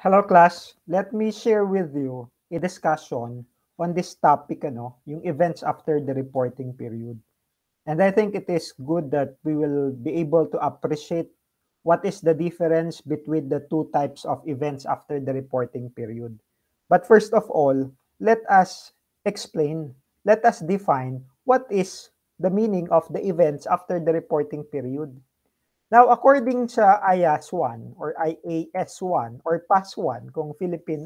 Hello class, let me share with you a discussion on this topic, yung events after the reporting period. And I think it is good that we will be able to appreciate what is the difference between the two types of events after the reporting period. But first of all, let us explain, let us define what is the meaning of the events after the reporting period. Now, according sa IAS-1 or IAS-1 or PAS-1, kung Philippine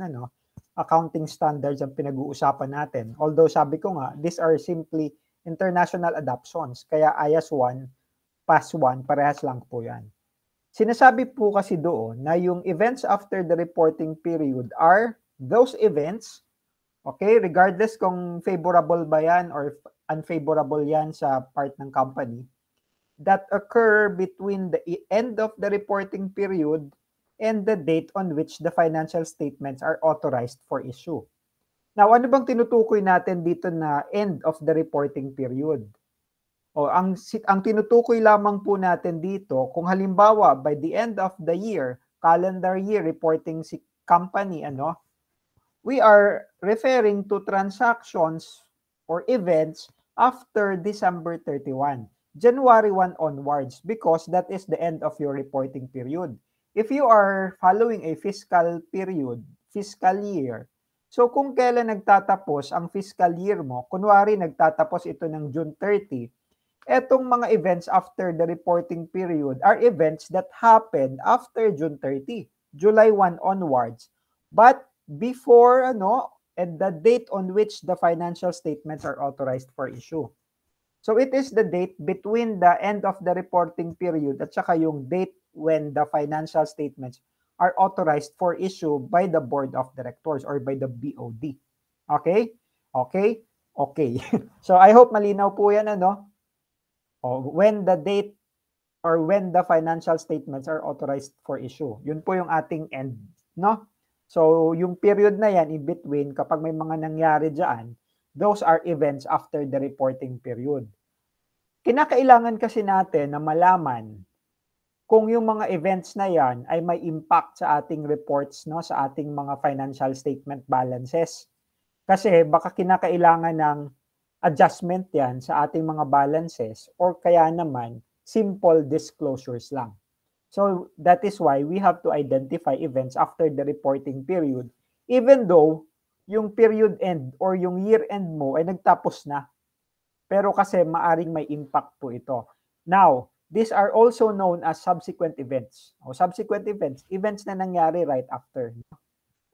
accounting standards ang pinag-uusapan natin. Although sabi ko nga, these are simply international adoptions. Kaya IAS-1, PAS-1, parehas lang po yan. Sinasabi po kasi doon na yung events after the reporting period are those events, okay, regardless kung favorable ba yan or unfavorable yan sa part ng company, that occur between the end of the reporting period and the date on which the financial statements are authorized for issue. Now, ano bang tinutukoy natin dito na end of the reporting period? O, ang tinutukoy lamang po natin dito, kung halimbawa, by the end of the year, calendar year reporting si company, we are referring to transactions or events after December 31. January 1 onwards, because that is the end of your reporting period. If you are following a fiscal period, fiscal year, so kung kailan nagtatapos ang fiscal year mo, kunwari nagtatapos ito ng June 30, etong mga events after the reporting period are events that happened after June 30, July 1 onwards, but before and the date on which the financial statements are authorized for issue. So it is the date between the end of the reporting period at saka yung date when the financial statements are authorized for issue by the board of directors or by the BOD. Okay? Okay? Okay. So I hope malinaw po yan, When the date or when the financial statements are authorized for issue. Yun po yung ating end, So yung period na yan in between, kapag may mga nangyari dyan, those are events after the reporting period. Kinakailangan kasi natin na malaman kung yung mga events na yan ay may impact sa ating reports, sa ating mga financial statement balances. Kasi baka kinakailangan ng adjustment yan sa ating mga balances or kaya naman simple disclosures lang. So that is why we have to identify events after the reporting period, even though yung period end or yung year end mo ay nagtapos na. Pero kasi maaring may impact po ito. Now, these are also known as subsequent events. O subsequent events, events na nangyari right after.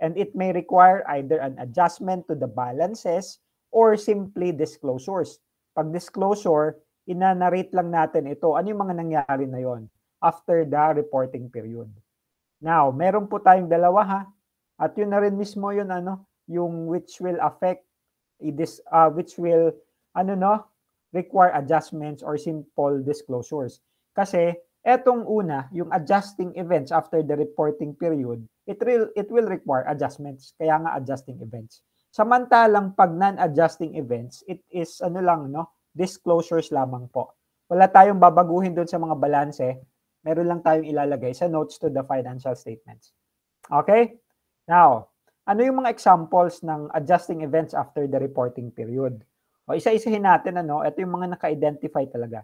And it may require either an adjustment to the balances or simply disclosures. Pag disclosure, inanarrate lang natin ito. Ano yung mga nangyari na yon after the reporting period? Now, meron po tayong dalawa At yun na rin mismo yun yung which will affect this, which will require adjustments or simple disclosures. Kasi etong una, yung adjusting events after the reporting period, it will require adjustments, kaya nga adjusting events. Samantalang pag non-adjusting events, it is disclosures lamang po. Wala tayong babaguhin doon sa mga balanse, meron lang tayong ilalagay sa notes to the financial statements. Okay? Now, ano yung mga examples ng adjusting events after the reporting period? O isa-isahin natin, ito yung mga naka-identify talaga.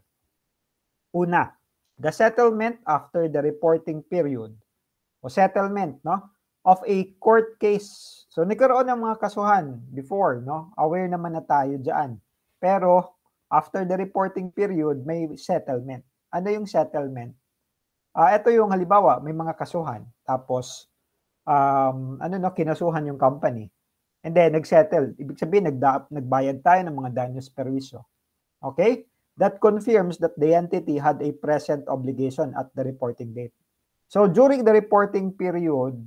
Una, the settlement after the reporting period. O settlement, of a court case. So nagkaroon ng mga kasuhan before, aware naman na tayo dyan. Pero after the reporting period, may settlement. Ano yung settlement? Ito yung halimbawa, may mga kasuhan. Tapos, kinasuhan yung company. And then, nag-settle. Ibig sabihin, nagbayad tayo ng mga daños perwisyo. Okay? That confirms that the entity had a present obligation at the reporting date. So, during the reporting period,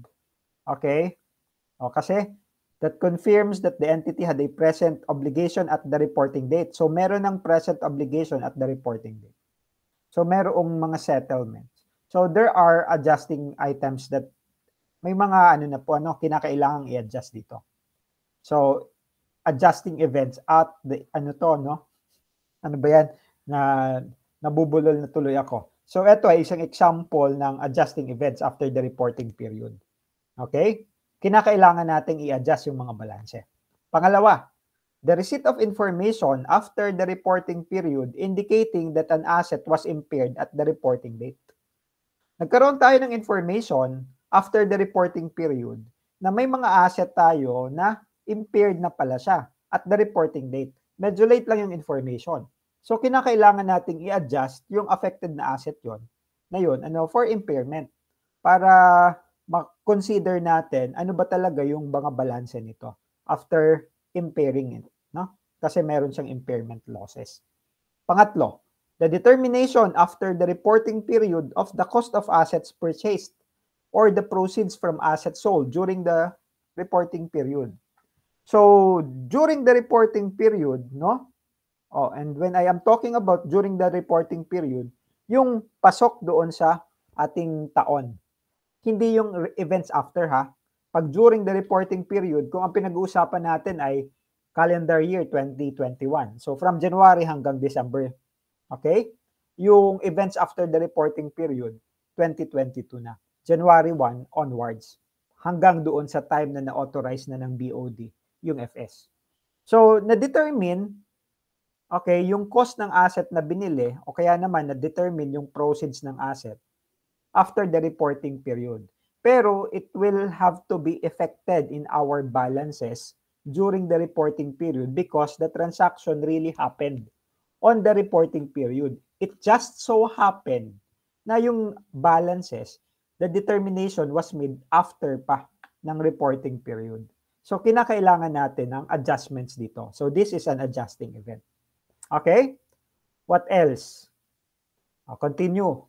that confirms that the entity had a present obligation at the reporting date. So, meron ng present obligation at the reporting date. So, merong mga settlements. So, there are adjusting items that may mga kinakailangang i-adjust dito. So, adjusting events at the, Ano ba yan? Nabubulol na tuloy ako. So, ito ay isang example ng adjusting events after the reporting period. Okay? Kinakailangan nating i-adjust yung mga balanse. Pangalawa, the receipt of information after the reporting period indicating that an asset was impaired at the reporting date. Nagkaroon tayo ng information after the reporting period na may mga asset tayo na impaired na pala siya at the reporting date. Medyo late lang yung information. So, kinakailangan nating i-adjust yung affected na asset yon na yun, for impairment para ma-consider natin ano ba talaga yung mga balanse nito after impairing it, no? Kasi meron siyang impairment losses. Pangatlo, the determination after the reporting period of the cost of assets purchased or the proceeds from assets sold during the reporting period. So, during the reporting period, no? Oh, and when I am talking about during the reporting period, yung pasok doon sa ating taon. Hindi yung events after, ha? Pag during the reporting period, kung ang pinag-uusapan natin ay calendar year 2021. So, from January hanggang December. Okay? Yung events after the reporting period, 2022 na. January 1 onwards. Hanggang doon sa time na na-authorize na ng BOD, yung FS. So, na-determine, okay, yung cost ng asset na binili, o kaya naman na-determine yung proceeds ng asset after the reporting period. Pero it will have to be affected in our balances during the reporting period because the transaction really happened on the reporting period. It just so happened na yung balances, the determination was made after pa ng reporting period. So, kinakailangan natin ng adjustments dito. So, this is an adjusting event. Okay? What else? I'll continue.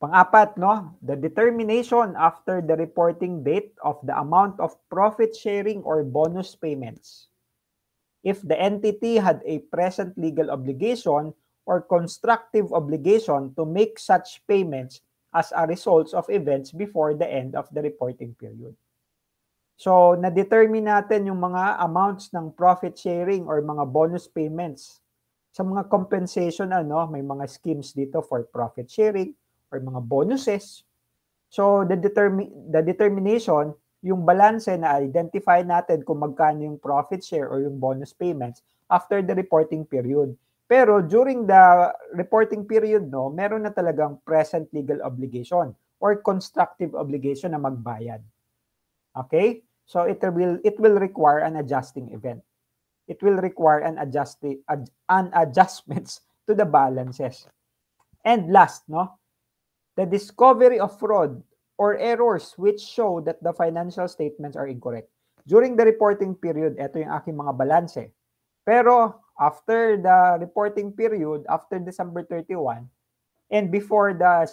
Pang-apat, no? The determination after the reporting date of the amount of profit sharing or bonus payments. If the entity had a present legal obligation or constructive obligation to make such payments as a result of events before the end of the reporting period. So, na-determine natin yung mga amounts ng profit sharing or mga bonus payments. Sa mga compensation, ano, may mga schemes dito for profit sharing or mga bonuses. So, the determination, yung balance na identify natin kung magkano yung profit share or yung bonus payments after the reporting period. Pero during the reporting period, no, meron na talagang present legal obligation or constructive obligation na magbayad. Okay? So, it will require an adjusting event. It will require an adjustments to the balances. And last, no? The discovery of fraud or errors which show that the financial statements are incorrect. During the reporting period, ito yung aking mga balanse. Pero after the reporting period, after December 31, and before the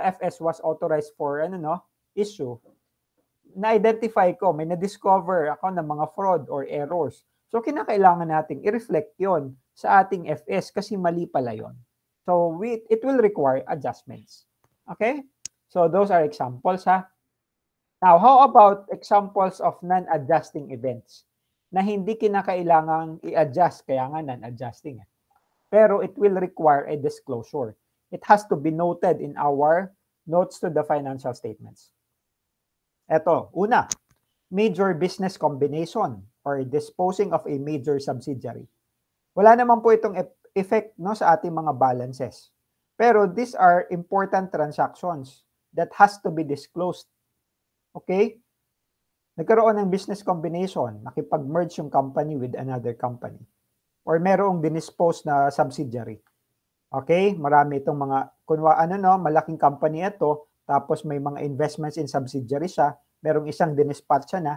FS was authorized for issue, na-identify ko, may na-discover ako ng mga fraud or errors. So, kinakailangan nating i-reflect yon sa ating FS kasi mali pala yon. So, it will require adjustments. Okay? So, those are examples, ha? Now, how about examples of non-adjusting events na hindi kinakailangang i-adjust, kaya nga non-adjusting. Pero it will require a disclosure. It has to be noted in our notes to the financial statements. Eto, una, major business combination or disposing of a major subsidiary. Wala naman po itong effect, no, sa ating mga balances. Pero these are important transactions that has to be disclosed. Okay? Nagkaroon ng business combination, nakipag-merge yung company with another company. Or merong dinispose na subsidiary. Okay? Marami itong mga, malaking company ito, tapos may mga investments in subsidiary siya, merong isang dinispatch siya na.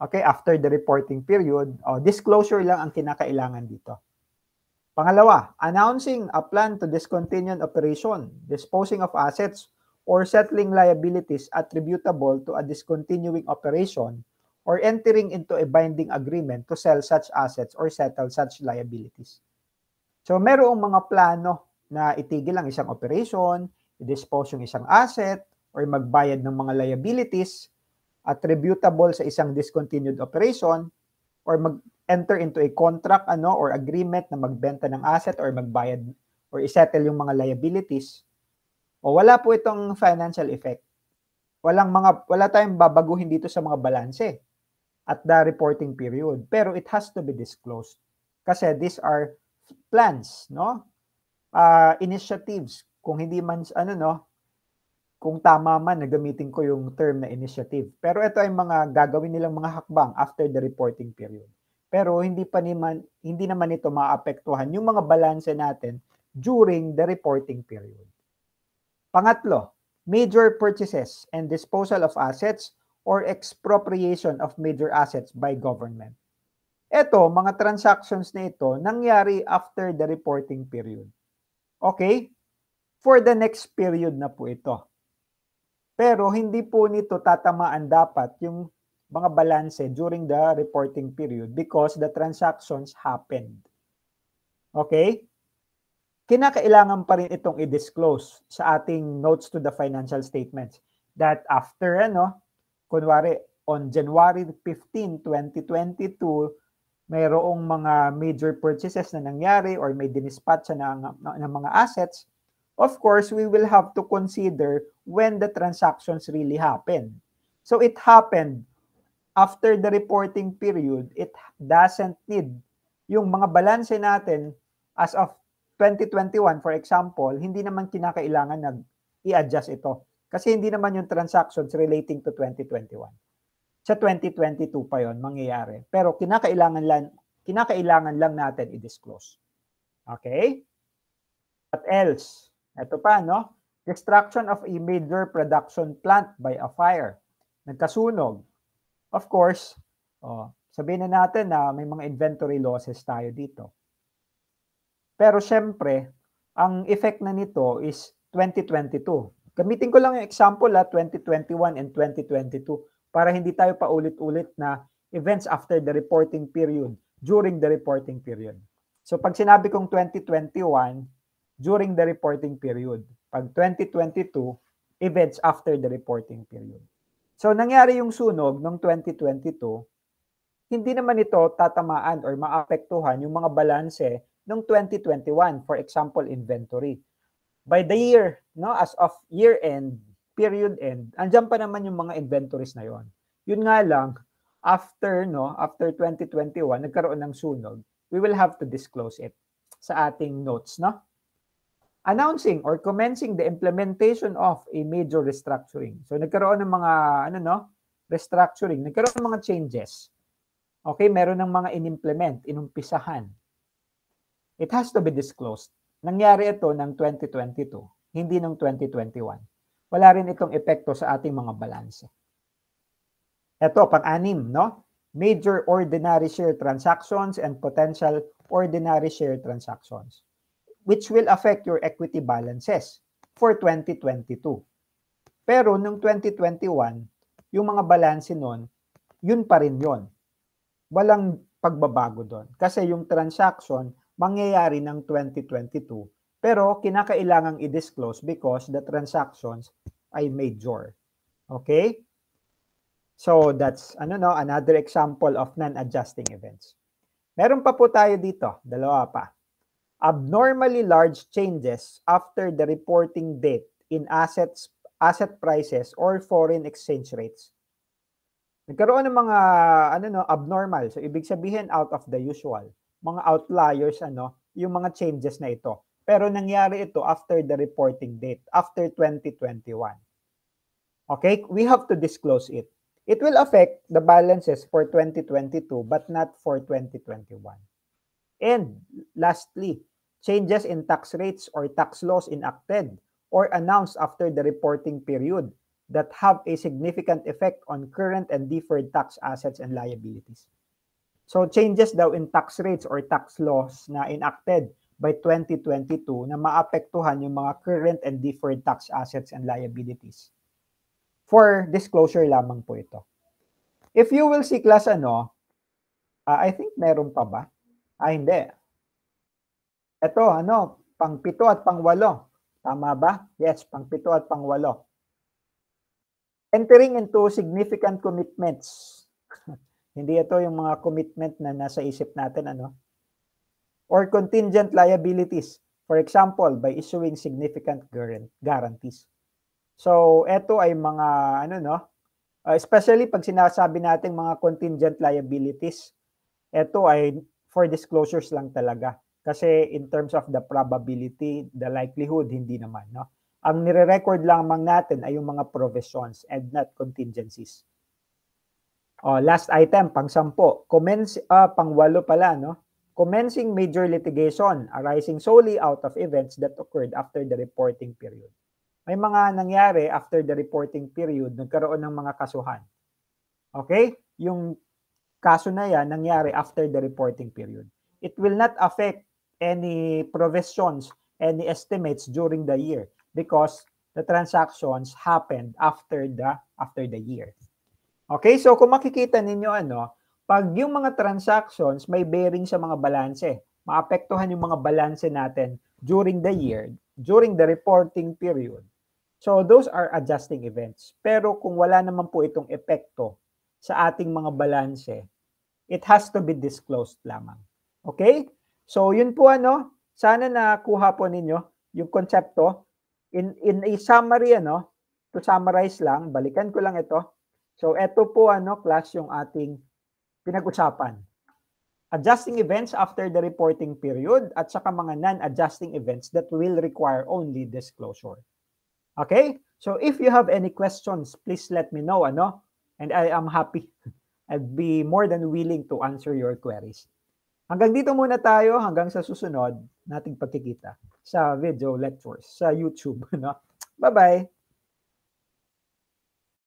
Okay? After the reporting period, disclosure lang ang kinakailangan dito. Pangalawa, announcing a plan to discontinue operation, disposing of assets, or settling liabilities attributable to a discontinuing operation, or entering into a binding agreement to sell such assets or settle such liabilities. So, merong mga plano na itigil ang isang operation, i-dispose yung isang asset, or magbayad ng mga liabilities attributable sa isang discontinued operation, or mag-enter into a contract or agreement na magbenta ng asset or magbayad or isettle yung mga liabilities. O wala po itong financial effect. Wala tayong babaguhin dito sa mga balanse at the reporting period. Pero it has to be disclosed. Kasi these are plans, no? Initiatives. Kung hindi man, ano, no? Kung tama man, nagamitin ko yung term na initiative. Pero ito ay mga gagawin nilang mga hakbang after the reporting period. Pero hindi naman ito maapektuhan yung mga balanse natin during the reporting period. Pangatlo, major purchases and disposal of assets or expropriation of major assets by government. Ito, mga transactions na ito, nangyari after the reporting period. Okay? For the next period na po ito. Pero hindi po nito tatamaan dapat yung mga balanse during the reporting period because the transactions happened. Okay? Kinakailangan pa rin itong i-disclose sa ating notes to the financial statements that after, ano, kunwari, on January 15, 2022, mayroong mga major purchases na nangyari or may dinispatcha ng mga assets. Of course, we will have to consider when the transactions really happen. So it happened after the reporting period. It doesn't need yung mga balanse natin as of 2021, for example, hindi naman kinakailangan nag-i-adjust ito. Kasi hindi naman yung transactions relating to 2021. Sa 2022 pa yon mangyayari. Pero kinakailangan lang natin i-disclose. Okay? What else? Ito pa, no? Destruction of a major production plant by a fire. Nagkasunog. Of course, sabihin na natin na may mga inventory losses tayo dito. Pero syempre, ang effect na nito is 2022. Gamitin ko lang yung example, 2021 and 2022 para hindi tayo paulit-ulit na events after the reporting period, during the reporting period. So pag sinabi kong 2021, during the reporting period. Pag 2022, events after the reporting period. So, nangyari yung sunog noong 2022, hindi naman ito tatamaan or maapektuhan yung mga balanse noong 2021, for example, inventory. By the year, no, as of year-end, period end, andyan pa naman yung mga inventories na yon. Yun nga lang, after 2021, nagkaroon ng sunog, we will have to disclose it sa ating notes, no? Announcing or commencing the implementation of a major restructuring. So nagkaroon ng mga restructuring, nagkaroon ng mga changes. Okay, meron ng mga inimplement, inumpisahan. It has to be disclosed. Nangyari ito ng 2022, hindi ng 2021. Wala rin itong epekto sa ating mga balanse. Ito, pang-anim, no? Major ordinary share transactions and potential ordinary share transactions, which will affect your equity balances for 2022. Pero noong 2021, yung mga balanse nun, yun pa rin yun. Walang pagbabago doon. Kasi yung transaction, mangyayari ng 2022. Pero kinakailangang i-disclose because the transactions ay major. Okay? So that's another example of non-adjusting events. Meron pa po tayo dito, dalawa pa. Abnormally large changes after the reporting date in assets, asset prices or foreign exchange rates. Nagkaroon ng mga abnormal, so ibig sabihin out of the usual, mga outliers, yung mga changes na ito. Pero nangyari ito after the reporting date, after 2021. Okay, we have to disclose it. It will affect the balances for 2022 but not for 2021. And lastly, changes in tax rates or tax laws enacted or announced after the reporting period that have a significant effect on current and deferred tax assets and liabilities. So changes daw in tax rates or tax laws na enacted by 2022 na maapektuhan yung mga current and deferred tax assets and liabilities. For disclosure lamang po ito. If you will see class, I think meron pa ba? Ay, hindi. Ito, pang-pito at pang-walo. Tama ba? Yes, pang-pito at pang-walo. Entering into significant commitments. Hindi ito yung mga commitment na nasa isip natin, Or contingent liabilities. For example, by issuing significant guarantees. So, eto ay mga, especially pag sinasabi natin mga contingent liabilities, eto ay for disclosures lang talaga. Kasi in terms of the probability, the likelihood, hindi naman. No? Ang nire-record lamang natin ay yung mga provisions and not contingencies. Oh, last item, pang-sampo. Pang-walo pala, no? Commencing major litigation arising solely out of events that occurred after the reporting period. May mga nangyari after the reporting period, nagkaroon ng mga kasuhan. Okay? Yung kaso na yan, nangyari after the reporting period. It will not affect any provisions, any estimates during the year because the transactions happened after the year. Okay? So kung makikita ninyo, pag yung mga transactions may bearing sa mga balanse, maapektuhan yung mga balanse natin during the year, during the reporting period. So those are adjusting events. Pero kung wala naman po itong epekto sa ating mga balanse, it has to be disclosed lamang. Okay? So yun po sana nakuha po ninyo yung konsepto. In a summary, to summarize lang, balikan ko lang ito. So ito po class yung ating pinag-usapan. Adjusting events after the reporting period at saka mga non-adjusting events that will require only disclosure. Okay? So if you have any questions, please let me know, and I am happy. I'd be more than willing to answer your queries. Hanggang dito muna tayo, hanggang sa susunod nating pagkikita sa video lectures, sa YouTube, Bye-bye!